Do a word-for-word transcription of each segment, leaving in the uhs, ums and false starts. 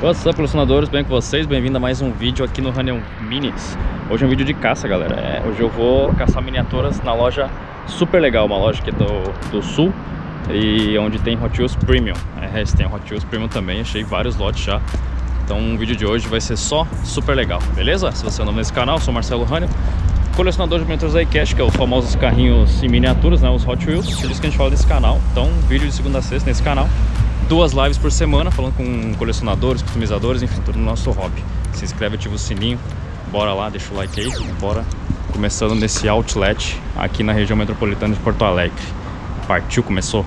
What's up, colecionadores, bem com vocês? Bem-vindo a mais um vídeo aqui no Hanel Minis. Hoje é um vídeo de caça, galera. É, hoje eu vou caçar miniaturas na loja super legal, uma loja aqui do, do sul, e onde tem Hot Wheels Premium. É, tem Hot Wheels Premium também, achei vários lotes já. Então o vídeo de hoje vai ser só super legal, beleza? Se você é novo nesse canal, eu sou Marcelo Hanel, colecionador de miniaturas iCash, que é os famosos carrinhos em miniaturas, né? Os Hot Wheels, por isso que a gente fala desse canal. Então, vídeo de segunda a sexta nesse canal. Duas lives por semana, falando com colecionadores, customizadores, enfim, tudo no nosso hobby. Se inscreve, ativa o sininho, bora lá, deixa o like aí, bora. Começando nesse outlet aqui na região metropolitana de Porto Alegre. Partiu, começou!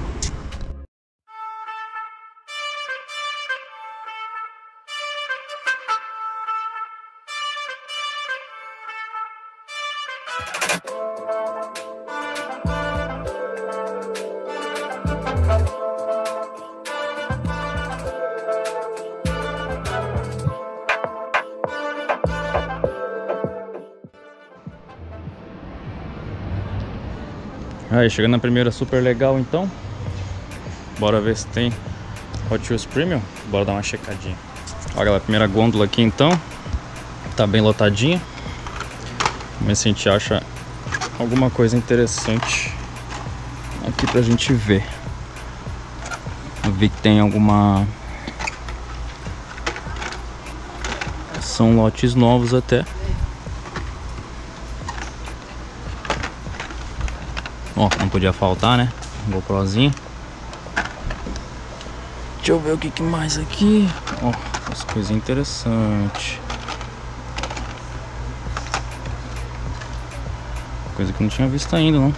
Aí, chegando na primeira super legal, então bora ver se tem Hot Wheels Premium, bora dar uma checadinha. Olha, galera, a primeira gôndola aqui então tá bem lotadinha. Vamos ver se a gente acha alguma coisa interessante aqui pra gente ver. Eu vi que tem alguma... são lotes novos até. Ó, não podia faltar, né? Um GoProzinho. Deixa eu ver o que, que mais aqui. Ó, as coisas interessantes. Coisa que eu não tinha visto ainda, não.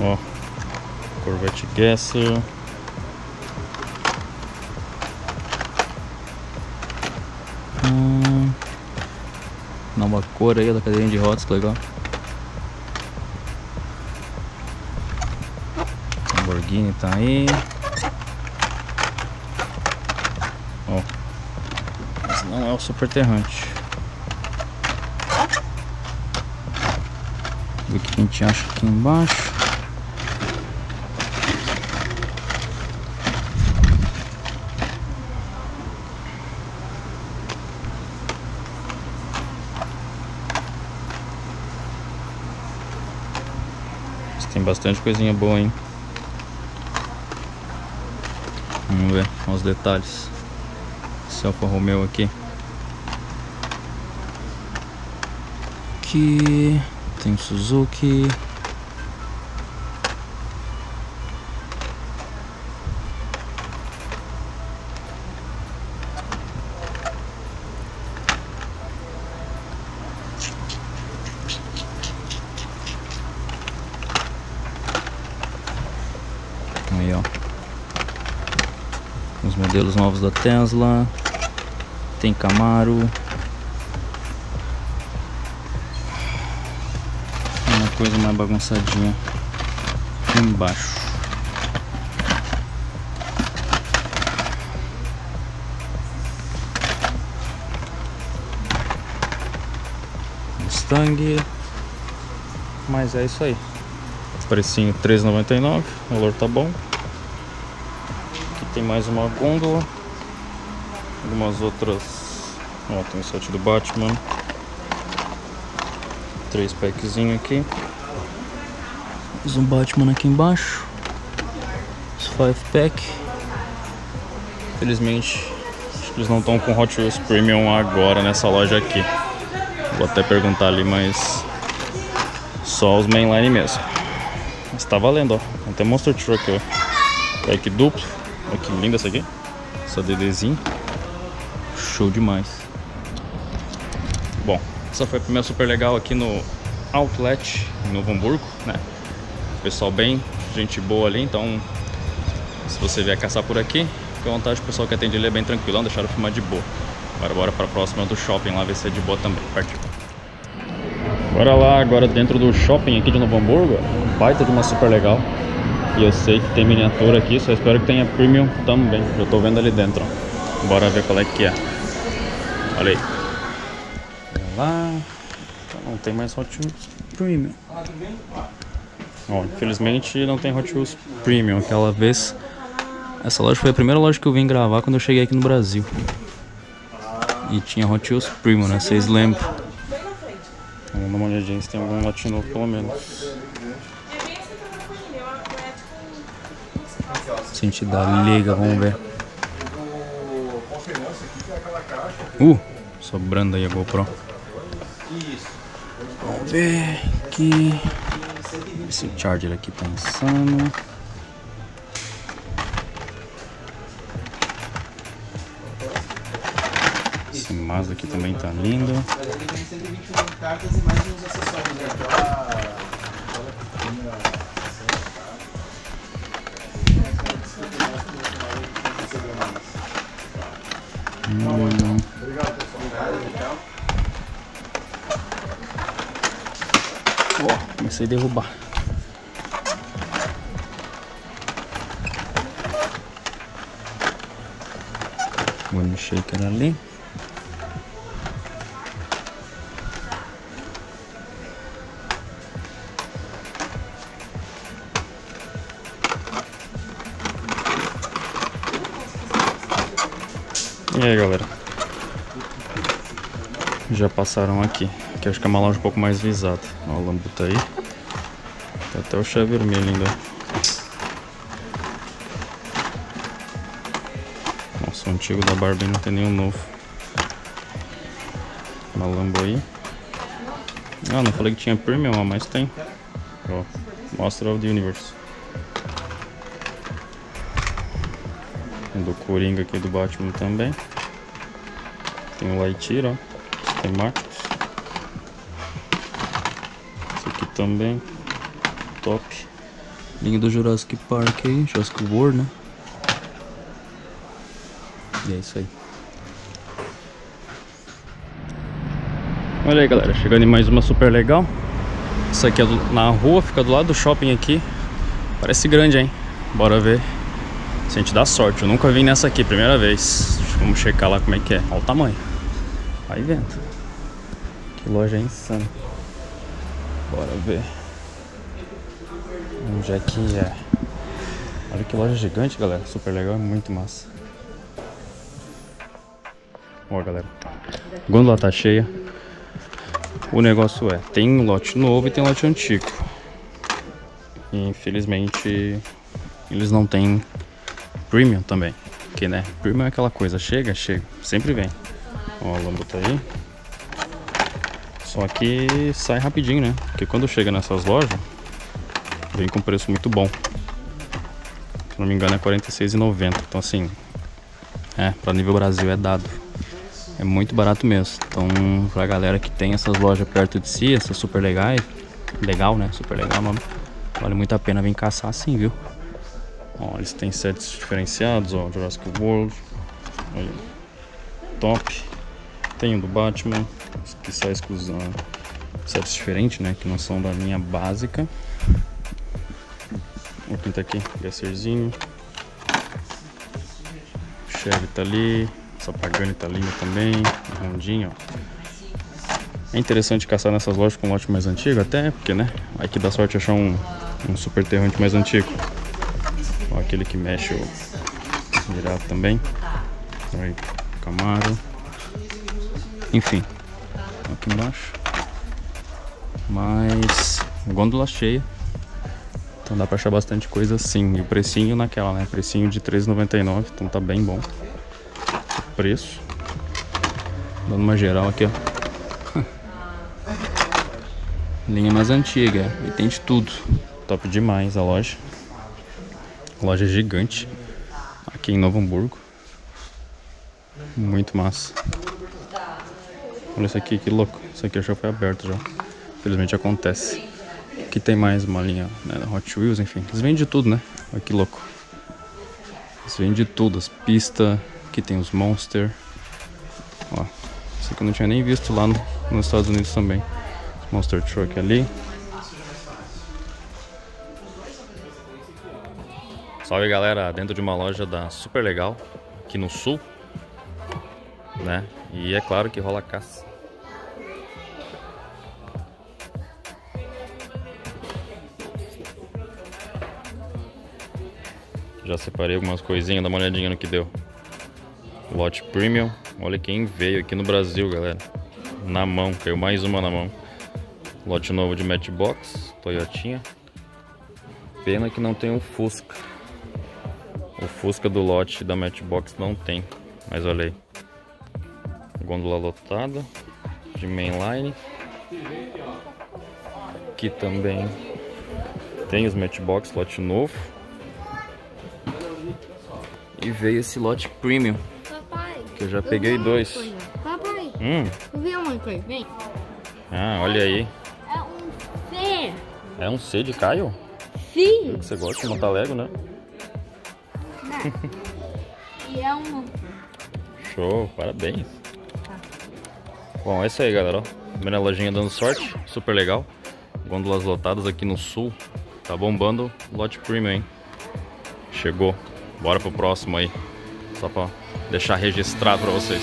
Ó, Corvette Gasser. Hum... Nova cor aí da cadeirinha de rodas, que legal. Lamborghini tá aí. Ó, mas não é o Super Terrante. Vamos ver o que a gente acha aqui embaixo. Tem bastante coisinha boa, hein? Vamos ver os detalhes. Esse Alfa Romeo aqui. Aqui tem Suzuki. Os modelos novos da Tesla. Tem Camaro. Uma coisa mais bagunçadinha aqui embaixo. Mustang. Mas é isso aí. Precinho três reais e noventa e nove centavos. O valor tá bom. Tem mais uma gôndola. Algumas outras. Ó, tem o set do Batman. Três packzinho aqui. Fiz um Batman aqui embaixo. Os five pack. Infelizmente, acho que eles não estão com Hot Wheels Premium agora nessa loja aqui. Vou até perguntar ali, mas só os Mainline mesmo. Mas tá valendo, ó. Até Monster Truck, ó. Pack duplo. Olha que linda essa aqui. Essa dedezinho. Show demais. Bom, essa foi a primeira super legal aqui no Outlet, em Novo Hamburgo, né? Pessoal bem, gente boa ali. Então, se você vier caçar por aqui, fica à vontade. O pessoal que atende ali é bem tranquilão, deixaram filmar de boa. Agora bora para a próxima do shopping lá, ver se é de boa também. Partiu. Bora lá, agora dentro do shopping aqui de Novo Hamburgo. Baita de uma super legal. E eu sei que tem miniatura aqui, só espero que tenha premium também. Eu tô vendo ali dentro, ó. Bora ver qual é que é. Olha aí. Olha lá. Não tem mais Hot Wheels Premium. Bom, infelizmente não tem Hot Wheels Premium. Aquela vez, essa loja foi a primeira loja que eu vim gravar quando eu cheguei aqui no Brasil. E tinha Hot Wheels Premium, né? Vocês lembram? Vamos dar uma olhadinha se tem algum lote novo, pelo menos. Sentido da liga, vamos ver. Uh, sobrando aí a GoPro. Vamos ver aqui. Esse charger aqui tá insano. Esse Mazda aqui também tá lindo. Hum. Oh, comecei a derrubar. Vou no shaker ali. E aí, galera, já passaram aqui, que acho que é uma loja um pouco mais visada. Ó, o Lambo tá aí, tá até o chá vermelho ainda. Nossa, o antigo da Barbie não tem nenhum novo. Uma Lambo aí. Ah, não falei que tinha Premium, mas tem. Ó, Monster of the Universe. Do Coringa aqui, do Batman também. Tem o Lightyear, ó, temáticos. Esse aqui também, top. Linha do Jurassic Park aí, Jurassic World, né? E é isso aí. Olha aí, galera, chegando em mais uma super legal. Isso aqui é do, na rua, fica do lado do shopping aqui. Parece grande, hein? Bora ver se a gente dá sorte. Eu nunca vim nessa aqui, primeira vez. Vamos checar lá como é que é. Olha o tamanho. Vai vendo. Que loja insana. Bora ver onde é que é. Olha que loja gigante, galera. Super legal, é muito massa. Ó, galera, a gôndola tá cheia. O negócio é, tem um lote novo e tem um lote antigo. E, infelizmente, eles não têm Premium também, porque, né, Premium é aquela coisa, chega, chega, sempre vem. Ó, o Lambo tá aí. Só que sai rapidinho, né, porque quando chega nessas lojas, vem com preço muito bom. Se não me engano é quarenta e seis reais e noventa centavos, então assim, é, pra nível Brasil é dado. É muito barato mesmo, então pra galera que tem essas lojas perto de si, essas super legais, legal, né, super legal, mano, vale muito a pena vir caçar assim, viu. Ó, eles têm sets diferenciados, ó, Jurassic World, aí, top. Tem o do Batman, que sai exclusão, sets diferentes, né, que não são da linha básica. O que tá aqui, gasserzinho. O Chevy tá ali, essa Pagani tá linda também, a Rondinha, ó. É interessante caçar nessas lojas com um lote mais antigo até, porque, né, aí que dá sorte achar um, um super terrante mais antigo. Ó, aquele que mexe o virado também. Aí, Camaro. Enfim, aqui embaixo. Mas gôndola cheia. Então dá pra achar bastante coisa assim. E o precinho naquela, né? Precinho de três reais e noventa e nove centavos. Então tá bem bom o preço. Dando uma geral aqui, ó. Linha mais antiga. E tem de tudo. Top demais a loja. Loja gigante aqui em Novo Hamburgo, muito massa. Olha isso aqui, que louco. Isso aqui já foi aberto já, infelizmente acontece. Aqui tem mais uma linha, né, da Hot Wheels, enfim, eles vendem de tudo, né. Olha que louco, eles vendem de tudo, as pistas. Aqui tem os Monster, ó, isso aqui eu não tinha nem visto lá no, nos Estados Unidos também. Monster Truck ali. Salve, galera, dentro de uma loja da Super Legal, aqui no sul, né, e é claro que rola caça. Já separei algumas coisinhas, dá uma olhadinha no que deu. Lote Premium. Olha quem veio aqui no Brasil, galera. Na mão, caiu mais uma na mão. Lote novo de Matchbox, Toyotinha. Pena que não tem um Fusca. O Fusca do lote da Matchbox não tem. Mas olha aí. Gôndola lotada. De Mainline. Aqui também tem os Matchbox, lote novo. E veio esse lote Premium. Papai, que eu já peguei eu dois. Coisa. Papai, hum. eu vi uma coisa, vem. Ah, olha aí. É um C. É um C de Caio? Sim. Você gosta de montar Lego, né? E é um... Show, parabéns. Tá. Bom, é isso aí, galera. Ó. Primeira lojinha dando sorte, super legal. Gôndolas lotadas aqui no sul. Tá bombando lote Premium, hein? Chegou. Bora pro próximo aí, só pra deixar registrado pra vocês.